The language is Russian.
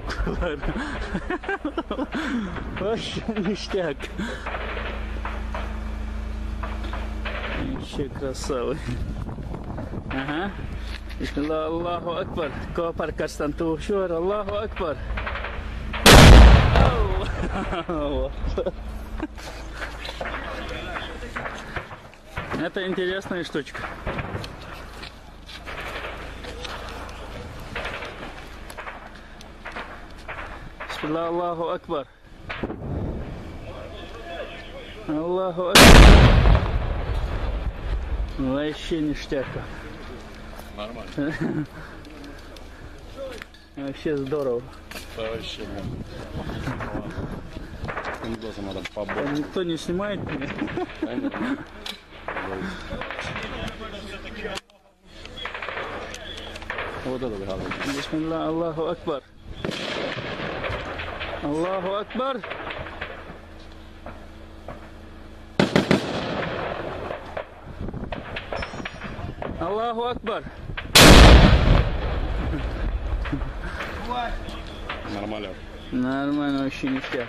Кулакlar. Вообще ништяк. Еще красавы. Ага. Аллаху Акбар. Копар Карстанту Шуар. Аллаху Акбар. Это интересная штучка. Аллаху Акбар. Аллаху Акбар. Вообще ништяка. Нормально. Вообще здорово. Вообще. Никто не снимает меня. Вот это брал. Бисмилла, Аллаху Акбар. Аллаху Акбар. Аллаху Акбар. Нормально. Нормально, вообще ништяк.